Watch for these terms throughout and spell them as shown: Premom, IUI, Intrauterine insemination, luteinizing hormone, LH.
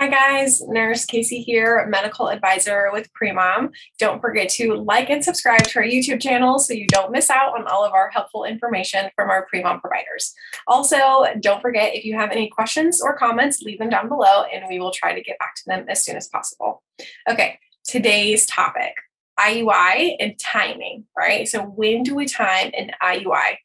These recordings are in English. Hi guys, Nurse Casey here, medical advisor with Premom. Don't forget to like and subscribe to our YouTube channel so you don't miss out on all of our helpful information from our Premom providers. Also, don't forget if you have any questions or comments, leave them down below and we will try to get back to them as soon as possible. Okay, today's topic, IUI and timing, right? So when do we time an IUI?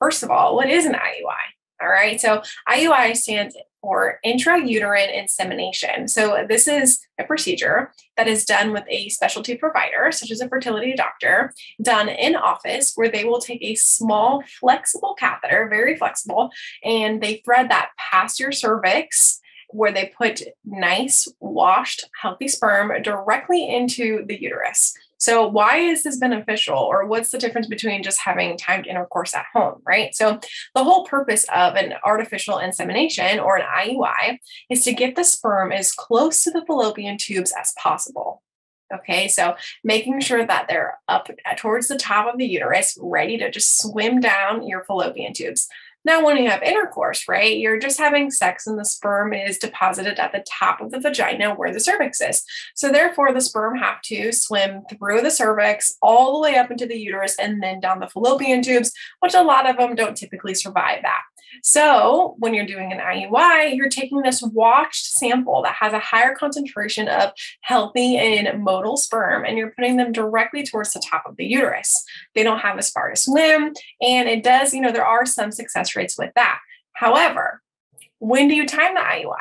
First of all, what is an IUI? All right, so IUI stands for intrauterine insemination. So this is a procedure that is done with a specialty provider, such as a fertility doctor, done in office where they will take a small flexible catheter, very flexible, and they thread that past your cervix where they put nice, washed, healthy sperm directly into the uterus. So why is this beneficial, or what's the difference between just having timed intercourse at home, right? So the whole purpose of an artificial insemination or an IUI is to get the sperm as close to the fallopian tubes as possible. Okay, so making sure that they're up towards the top of the uterus, ready to just swim down your fallopian tubes. Now, when you have intercourse, right, you're just having sex and the sperm is deposited at the top of the vagina where the cervix is. So therefore, the sperm have to swim through the cervix all the way up into the uterus and then down the fallopian tubes, which a lot of them don't typically survive that. So when you're doing an IUI, you're taking this washed sample that has a higher concentration of healthy and motile sperm, and you're putting them directly towards the top of the uterus. They don't have as far to swim, and it does, there are some success rates with that. However, when do you time the IUI?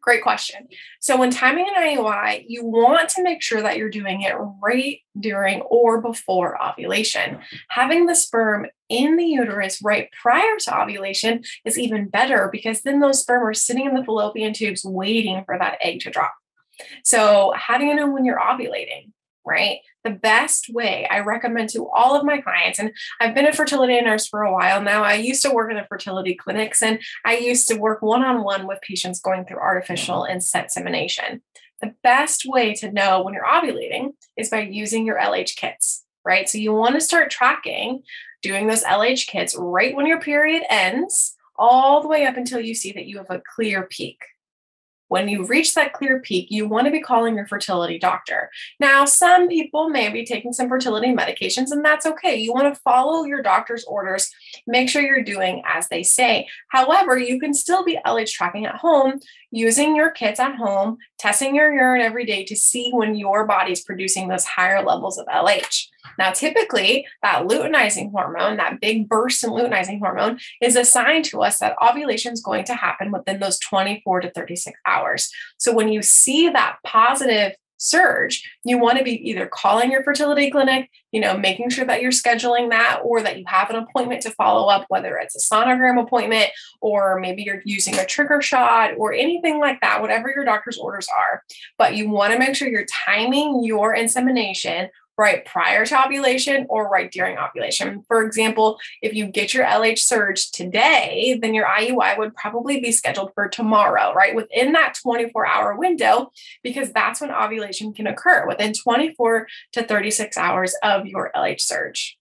Great question. So when timing an IUI, you want to make sure that you're doing it right during or before ovulation. Having the sperm in the uterus right prior to ovulation is even better because then those sperm are sitting in the fallopian tubes waiting for that egg to drop. So how do you know when you're ovulating, right? The best way I recommend to all of my clients, and I've been a fertility nurse for a while now. I used to work in a fertility clinics and I used to work one-on-one with patients going through artificial insemination. The best way to know when you're ovulating is by using your LH kits, right? So you want to start tracking, doing those LH kits right when your period ends, all the way up until you see that you have a clear peak. When you reach that clear peak, you want to be calling your fertility doctor. Now, some people may be taking some fertility medications, and that's okay. You want to follow your doctor's orders. Make sure you're doing as they say. However, you can still be LH tracking at home, using your kits at home, testing your urine every day to see when your body's producing those higher levels of LH. Now, typically, that luteinizing hormone, that big burst in luteinizing hormone, is a sign to us that ovulation is going to happen within those 24 to 36 hours. So when you see that positive surge, you want to be either calling your fertility clinic, making sure that you're scheduling that, or that you have an appointment to follow up, whether it's a sonogram appointment, or maybe you're using a trigger shot or anything like that, whatever your doctor's orders are. But you want to make sure you're timing your insemination right prior to ovulation or right during ovulation. For example, if you get your LH surge today, then your IUI would probably be scheduled for tomorrow, right? Within that 24-hour window, because that's when ovulation can occur, within 24 to 36 hours of your LH surge.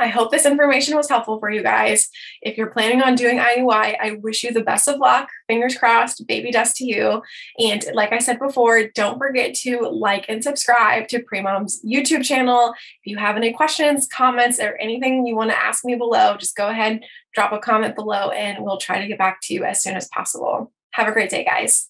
I hope this information was helpful for you guys. If you're planning on doing IUI, I wish you the best of luck. Fingers crossed, baby dust to you. And like I said before, don't forget to like and subscribe to Premom's YouTube channel. If you have any questions, comments, or anything you want to ask me below, just go ahead, drop a comment below, and we'll try to get back to you as soon as possible. Have a great day, guys.